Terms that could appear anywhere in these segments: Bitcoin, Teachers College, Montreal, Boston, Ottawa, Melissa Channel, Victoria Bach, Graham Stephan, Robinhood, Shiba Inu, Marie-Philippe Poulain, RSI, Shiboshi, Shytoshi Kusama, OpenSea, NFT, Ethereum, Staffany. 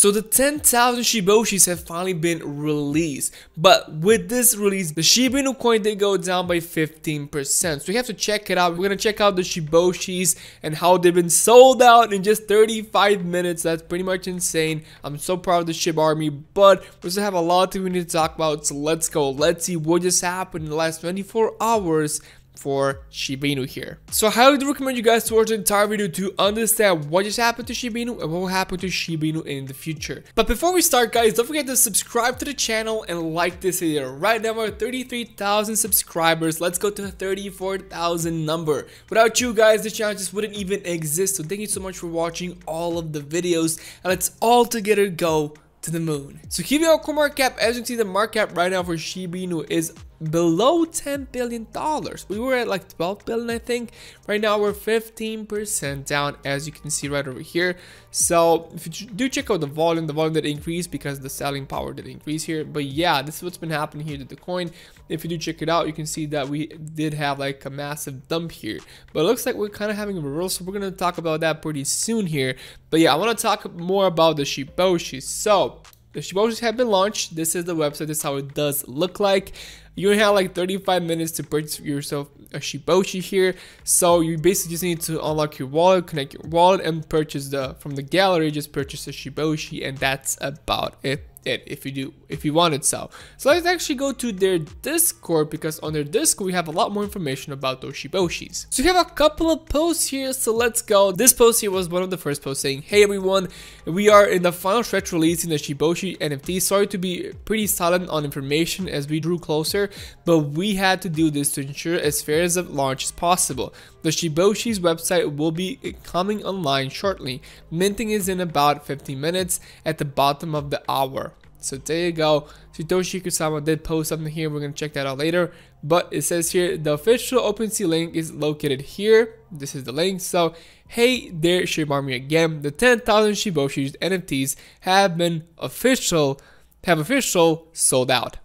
So the 10,000 Shiboshis have finally been released, but with this release, the Shiba Inu coin did go down by 15%. So you have to check it out. We're gonna check out the Shiboshis and how they've been sold out in just 35 minutes. That's pretty much insane. I'm so proud of the Shiba army, but we still have a lot that we need to talk about. So let's go. Let's see what just happened in the last 24 hours. For Shiba Inu here. So I highly do recommend you guys to watch the entire video to understand what just happened to Shiba Inu and what will happen to Shiba Inu in the future. But before we start, guys, don't forget to subscribe to the channel and like this video. Right now we're 33,000 subscribers. Let's go to the 34,000 number. Without you guys, this channel just wouldn't even exist. So thank you so much for watching all of the videos, and let's all together go to the moon. So keeping our core market cap, as you can see, the market cap right now for Shiba Inu is below $10 billion. We were at like 12 billion, I think. Right now we're 15% down, as you can see right over here. So if you do check out the volume did increase because the selling power did increase here. But yeah, this is what's been happening here to the coin. If you do check it out, you can see that we did have like a massive dump here, but it looks like we're kind of having a reversal, so we're going to talk about that pretty soon here. But yeah, I want to talk more about the Shiboshis. So the Shiboshis have been launched. This is the website. This is how it does look like. You have like 35 minutes to purchase yourself a Shiboshi here. So you basically just need to unlock your wallet, connect your wallet, and purchase from the gallery. Just purchase a Shiboshi, and that's about it. If you want it, so let's actually go to their Discord, because on their Discord we have a lot more information about those Shiboshis. So we have a couple of posts here, so let's go. This post here was one of the first posts saying, "Hey everyone, we are in the final stretch releasing the Shiboshi NFT. Sorry to be pretty silent on information as we drew closer, but we had to do this to ensure as fair as of launch as possible. The Shiboshi's website will be coming online shortly. Minting is in about 15 minutes at the bottom of the hour." So there you go. Shytoshi Kusama did post something here. We're going to check that out later. But it says here, the official OpenSea link is located here. This is the link. So, hey there, Shiba Army again. The 10,000 Shiboshi's NFTs have officially sold out.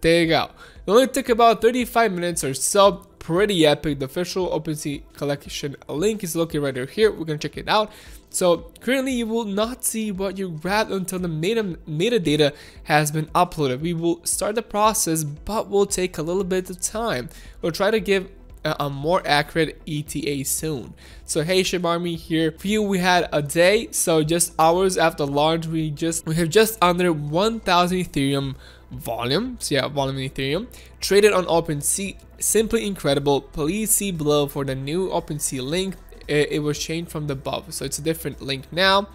There you go. It only took about 35 minutes or so. Pretty epic. The official OpenSea collection link is located right over here. We're going to check it out. So currently you will not see what you grabbed until the metadata has been uploaded. We will start the process, but will take a little bit of time. We'll try to give a more accurate ETA soon. So hey Shiba Army here. For you, we had a day. So just hours after launch, we have just under 1,000 Ethereum volume. So yeah, volume in Ethereum traded on OpenSea. Simply incredible. Please see below for the new OpenSea link. It was changed from the above, so it's a different link now.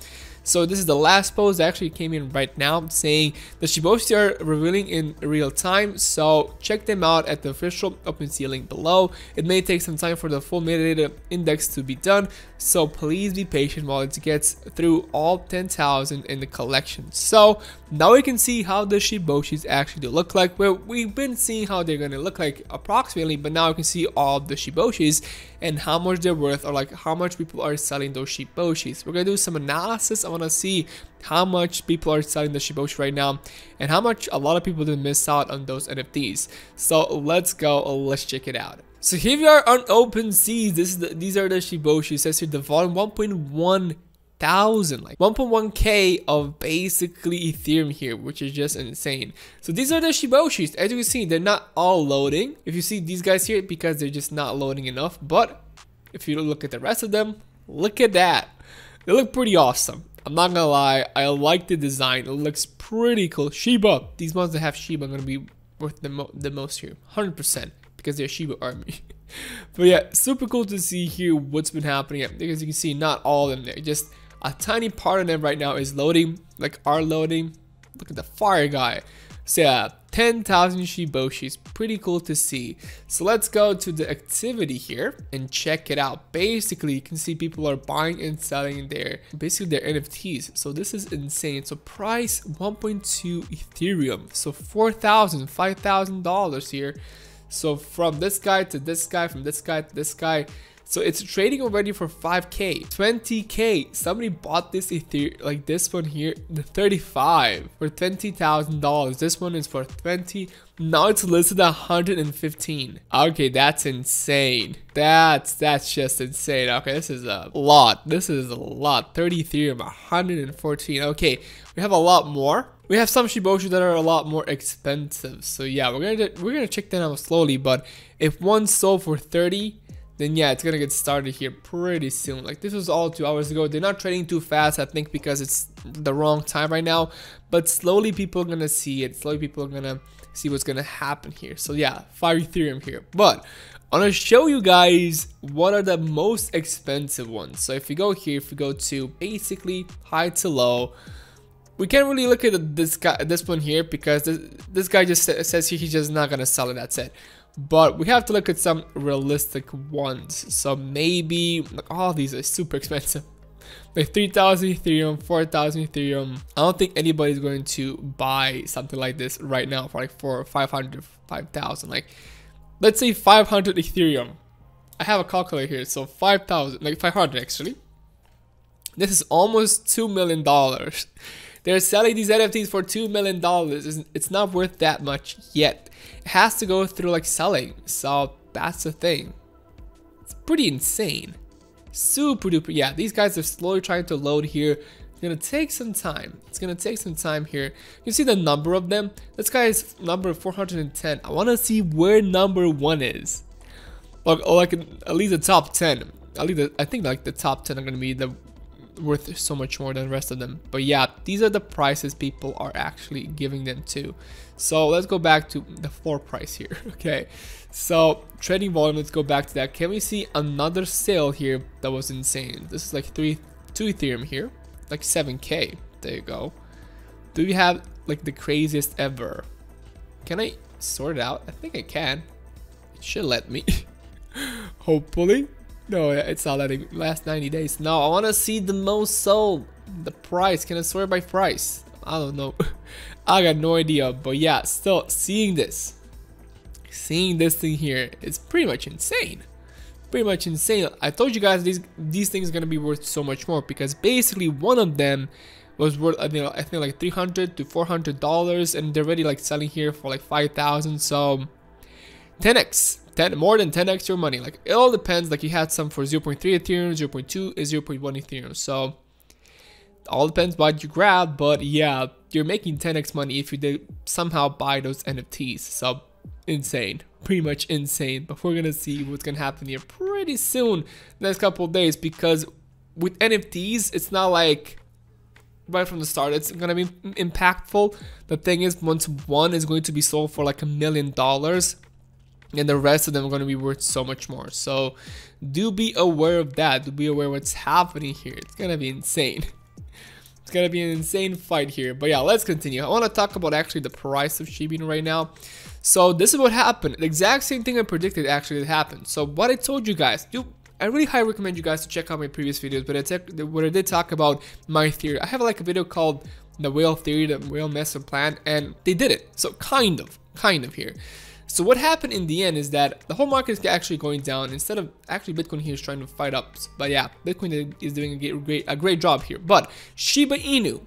So this is the last post that actually came in right now, saying the Shiboshi are revealing in real time, so check them out at the official OpenSea link below. It may take some time for the full metadata index to be done, so please be patient while it gets through all 10,000 in the collection. So now we can see how the Shiboshis actually do look like. Well, we've been seeing how they're going to look like approximately, but now we can see all the Shiboshis and how much they're worth, or like how much people are selling those Shiboshis. We're going to do some analysis. I want to see how much people are selling the Shiboshi right now and how much a lot of people did miss out on those NFTs. So let's go, let's check it out. So here we are on OpenSea. These are the Shiboshi. It says here the volume 1.1K, like 1.1K of basically Ethereum here, which is just insane. So these are the Shiboshis. As you can see, they're not all loading. If you see these guys here, because they're just not loading enough. But if you look at the rest of them, look at that. They look pretty awesome. I'm not gonna lie, I like the design. It looks pretty cool. Shiba. These ones that have Shiba are gonna be worth the most here, 100%, because they're Shiba army. But yeah, super cool to see here what's been happening. As you can see, not all of them there. Just a tiny part of them right now is loading, like are loading. Look at the fire guy. So yeah, 10,000 Shiboshis, pretty cool to see. So let's go to the activity here and check it out. Basically, you can see people are buying and selling their NFTs. So this is insane. So price 1.2 Ethereum. So $4,000, $5,000 here. So from this guy to this guy, from this guy to this guy. So it's trading already for 5k, 20k. Somebody bought this Ethereum, like this one here, the 35 for $20,000. This one is for 20. Now it's listed at 115. Okay, that's insane. That's just insane. Okay, this is a lot. This is a lot. 30 Ethereum, 114. Okay, we have a lot more. We have some Shiboshi that are a lot more expensive. So yeah, we're gonna check that out slowly. But if one sold for 30, then yeah, it's gonna get started here pretty soon. Like this was all 2 hours ago. They're not trading too fast, I think, because it's the wrong time right now. But slowly people are gonna see it. Slowly people are gonna see what's gonna happen here. So yeah, 5 Ethereum here. But I'm gonna show you guys what are the most expensive ones. So if we go here, if we go to basically high to low. We can't really look at this guy, this one here, because this guy just says he's just not gonna sell it. That's it. But we have to look at some realistic ones. So maybe like all these are super expensive, like 3,000 Ethereum, 4,000 Ethereum. I don't think anybody's going to buy something like this right now for like 400, 500, 5,000. Like let's say 500 Ethereum. I have a calculator here, so 5,000, like 500 actually. This is almost $2 million. They're selling these NFTs for $2 million. It's not worth that much yet. It has to go through like selling. So that's the thing. It's pretty insane. Super duper. Yeah, these guys are slowly trying to load here. It's going to take some time. It's going to take some time here. You see the number of them? This guy is number 410. I want to see where number one is. Like at least the top 10. At least I think like the top 10 are going to be the worth so much more than the rest of them. But yeah, these are the prices people are actually giving them to. So let's go back to the floor price here. Okay, so trading volume, let's go back to that. Can we see another sale here that was insane? This is like 2 Ethereum here, like 7k. There you go. Do we have like the craziest ever? Can I sort it out? I think I can. It should let me. Hopefully. No, it's not letting. Last 90 days. No, I want to see the most sold. The price. Can I sort by price? I don't know. I got no idea. But yeah, still seeing this. Seeing this thing here is pretty much insane. Pretty much insane. I told you guys these things are going to be worth so much more. Because basically one of them was worth, I think like $300 to $400. And they're already like selling here for like $5,000. So 10x. More than 10x your money. Like it all depends. Like you had some for 0.3 Ethereum, 0.2 is 0.1 Ethereum. So all depends what you grab. But yeah, you're making 10x money if you did somehow buy those NFTs. So insane, pretty much insane. But we're gonna see what's gonna happen here pretty soon, next couple of days, because with NFTs, it's not like right from the start it's gonna be impactful. The thing is, once one is going to be sold for like $1 million. And the rest of them are going to be worth so much more. So do be aware of that. Do be aware of what's happening here. It's going to be insane. It's going to be an insane fight here. But yeah, let's continue. I want to talk about actually the price of Shiba Inu right now. So this is what happened. The exact same thing I predicted actually happened. So what I told you guys, I really highly recommend you guys to check out my previous videos. But I did talk about my theory. I have like a video called The Whale Theory, The Whale Master Plan. And they did it. So kind of here. So what happened in the end is that the whole market is actually going down. Instead of actually Bitcoin here is trying to fight up. But yeah, Bitcoin is doing a great job here. But Shiba Inu,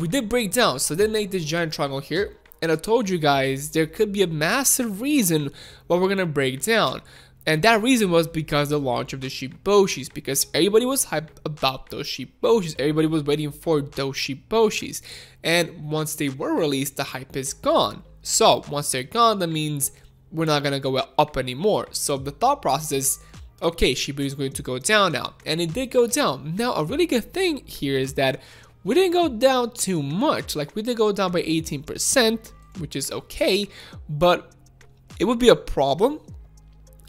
we did break down. So they make this giant triangle here. And I told you guys there could be a massive reason why we're going to break down. And that reason was because the launch of the Shiboshis, because everybody was hyped about those Shiboshis. Everybody was waiting for those Shiboshis. And once they were released, the hype is gone. So once they're gone, that means we're not going to go up anymore. So the thought process is, okay, Shiba is going to go down now. And it did go down. Now, a really good thing here is that we didn't go down too much. Like we did go down by 18%, which is okay. But it would be a problem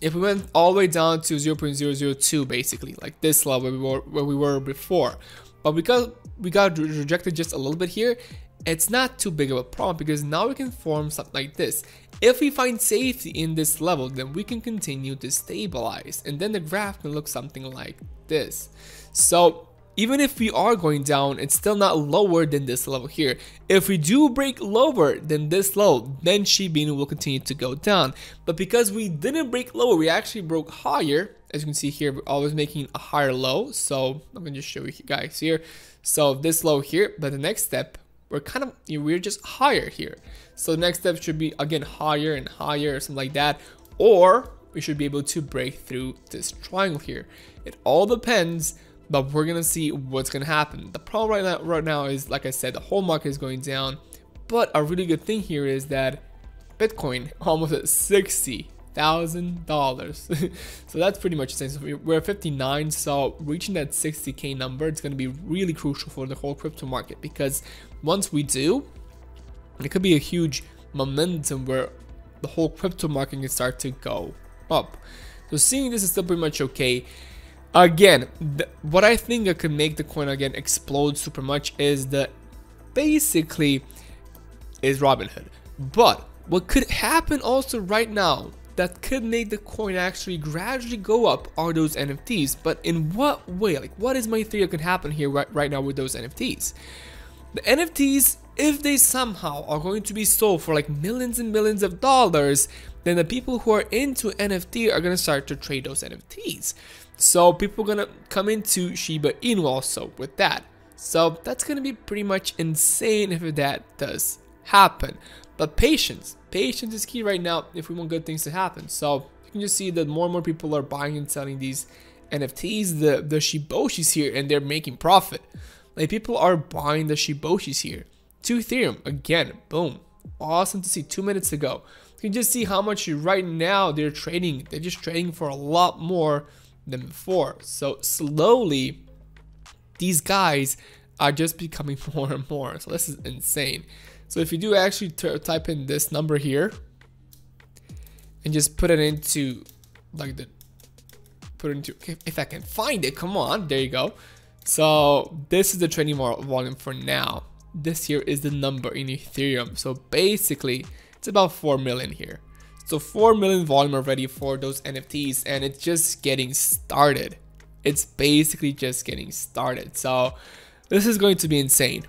if we went all the way down to 0.002, basically, like this level where we were before. But because we got rejected just a little bit here, it's not too big of a problem, because now we can form something like this. If we find safety in this level, then we can continue to stabilize. And then the graph can look something like this. So even if we are going down, it's still not lower than this level here. If we do break lower than this level, then Shiba Inu will continue to go down. But because we didn't break lower, we actually broke higher. As you can see here, we're always making a higher low. So I'm going to just show you guys here. So this low here, but the next step, we're just higher here. So the next step should be again higher and higher or something like that. Or we should be able to break through this triangle here. It all depends, but we're gonna see what's gonna happen. The problem right now is, like I said, the whole market is going down, but a really good thing here is that Bitcoin almost at $60,000. So that's pretty much the same. So we're at 59, so reaching that 60k number, it's going to be really crucial for the whole crypto market, because once we do, it could be a huge momentum where the whole crypto market can start to go up. So seeing this is still pretty much okay. Again, what I think that could make the coin again explode super much is basically Robinhood. But what could happen also right now that could make the coin actually gradually go up are those NFTs. But in what way? Like, what is my theory that could happen here right now with those NFTs? The NFTs, if they somehow are going to be sold for like millions and millions of dollars, then the people who are into NFT are gonna start to trade those NFTs. So people are gonna come into Shiba Inu also with that. So that's gonna be pretty much insane if that does happen. But patience is key right now if we want good things to happen. So you can just see that more and more people are buying and selling these NFTs, the Shiboshis here, and they're making profit. Like, people are buying the Shiboshis here. To Ethereum, again, boom. Awesome to see, 2 minutes ago. You can just see how much right now they're trading. They're just trading for a lot more than before. So slowly, these guys are just becoming more and more. So this is insane. So if you do actually type in this number here and just put it into if I can find it, come on, there you go. So this is the trading volume for now. This here is the number in Ethereum. So basically it's about 4 million here. So 4 million volume already for those NFTs, and it's just getting started. It's basically just getting started. So this is going to be insane.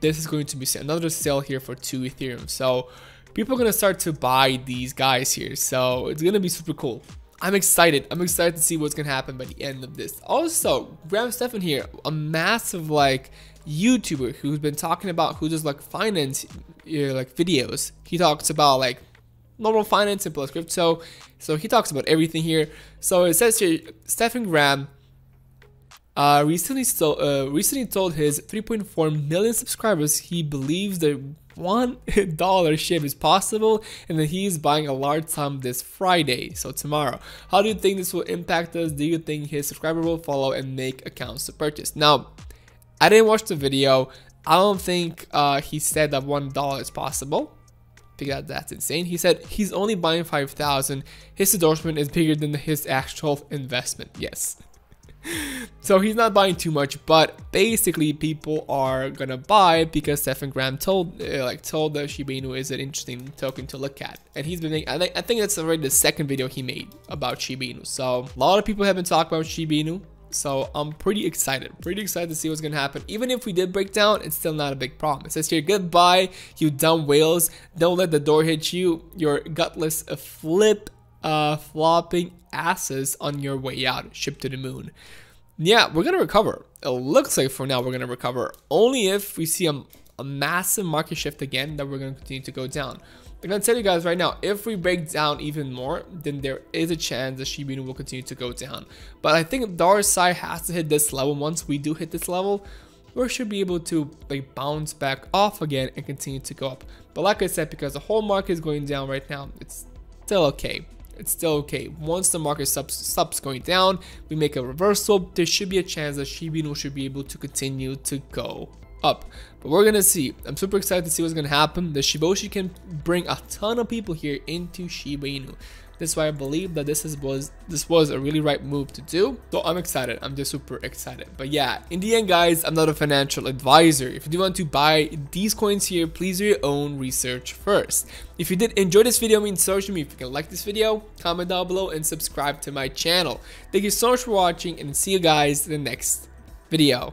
This is going to be another sale here for 2 Ethereum. So people are going to start to buy these guys here. So it's going to be super cool. I'm excited. I'm excited to see what's going to happen by the end of this. Also, Graham Stephan here, a massive YouTuber who's been talking about, who does finance videos. He talks about normal finance and plus crypto. So he talks about everything here. So it says here, Stephan Graham recently told his 3.4 million subscribers he believes that $1 SHIB is possible, and that he is buying a large sum this Friday, so tomorrow. How do you think this will impact us? Do you think his subscriber will follow and make accounts to purchase? Now, I didn't watch the video. I don't think he said that $1 is possible, because that's insane. He said he's only buying 5,000. His endorsement is bigger than his actual investment. Yes. So he's not buying too much, but basically people are gonna buy because Stephan Graham told that Shiba Inu is an interesting token to look at, and he's been making, I think that's already the second video he made about Shiba Inu. So a lot of people have been talking about Shiba Inu, so I'm pretty excited to see what's gonna happen. Even if we did break down, it's still not a big problem. It says here, goodbye, you dumb whales. Don't let the door hit you. Your gutless flopping asses on your way out, ship to the moon. Yeah, we're gonna recover. It looks like for now we're gonna recover, only if we see a massive market shift again that we're gonna continue to go down. I'm gonna tell you guys right now, if we break down even more, then there is a chance that Shiba Inu will continue to go down. But I think the RSI has to hit this level. Once we do hit this level, we should be able to bounce back off again and continue to go up. But like I said, because the whole market is going down right now, it's still okay. It's still okay. Once the market stops going down, we make a reversal, there should be a chance that Shiba Inu should be able to continue to go up. But we're gonna see. I'm super excited to see what's gonna happen. The Shiboshi can bring a ton of people here into Shiba Inu. That's why I believe that this was a really right move to do. So I'm excited. I'm just super excited. But yeah, in the end, guys, I'm not a financial advisor. If you do want to buy these coins here, please do your own research first. If you did enjoy this video, encourage me if you can like this video, comment down below, and subscribe to my channel. Thank you so much for watching, and see you guys in the next video.